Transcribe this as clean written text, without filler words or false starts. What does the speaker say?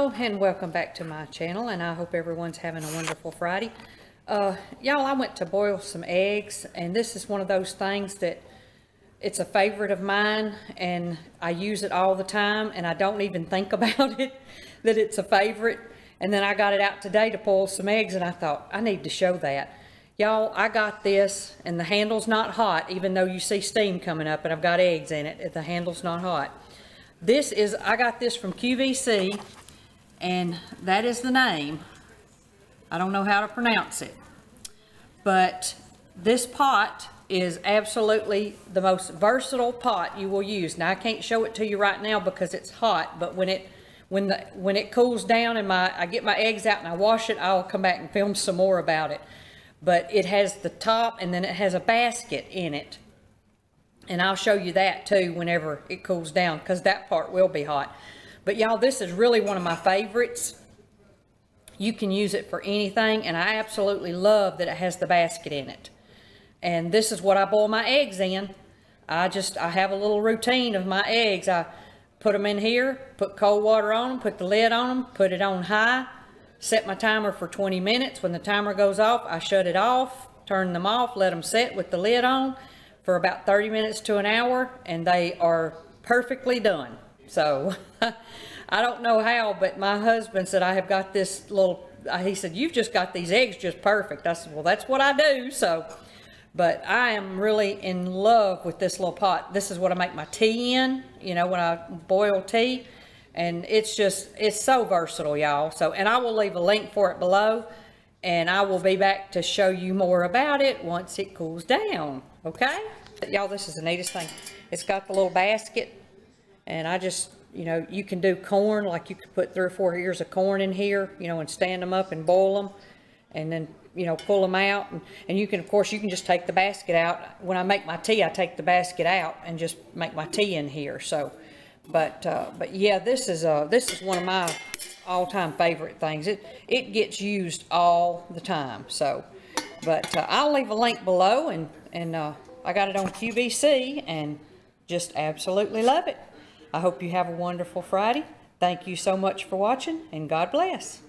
Hello and welcome back to my channel, and I hope everyone's having a wonderful Friday. Y'all, I went to boil some eggs, and this is one of those things that it's a favorite of mine and I use it all the time and I don't even think about it that it's a favorite. And then I got it out today to boil some eggs and I thought I need to show that. Y'all, I got this and the handle's not hot, even though you see steam coming up and I've got eggs in it. The handle's not hot. This is, I got this from QVC, and that is the name. I don't know how to pronounce it, but this pot is absolutely the most versatile pot you will use. Now I can't show it to you right now because it's hot, but when it cools down and I get my eggs out and I wash it, I'll come back and film some more about it. But it has the top and then it has a basket in it. And I'll show you that too whenever it cools down, because that part will be hot. But y'all, this is really one of my favorites. You can use it for anything, and I absolutely love that it has the basket in it. And this is what I boil my eggs in. I have a little routine of my eggs. I put them in here, put cold water on them, put the lid on them, put it on high, set my timer for 20 minutes. When the timer goes off, I shut it off, turn them off, let them set with the lid on for about 30 minutes to an hour, and they are perfectly done. So I don't know how, but my husband said, I have got this little, he said, you've just got these eggs just perfect. I said, well, that's what I do. So, but I am really in love with this little pot. This is what I make my tea in, you know, when I boil tea, and it's just, it's so versatile, y'all. So, and I will leave a link for it below, and I will be back to show you more about it once it cools down, okay? Y'all, this is the neatest thing. It's got the little basket, and I just, you know, you can do corn, like you could put 3 or 4 ears of corn in here, you know, and stand them up and boil them, and then, you know, pull them out, and you can, of course, you can just take the basket out. When I make my tea, I take the basket out and just make my tea in here, so, but yeah, this is one of my all-time favorite things. It gets used all the time. So, but I'll leave a link below, and I got it on QVC and just absolutely love it. I hope you have a wonderful Friday. Thank you so much for watching, and God bless.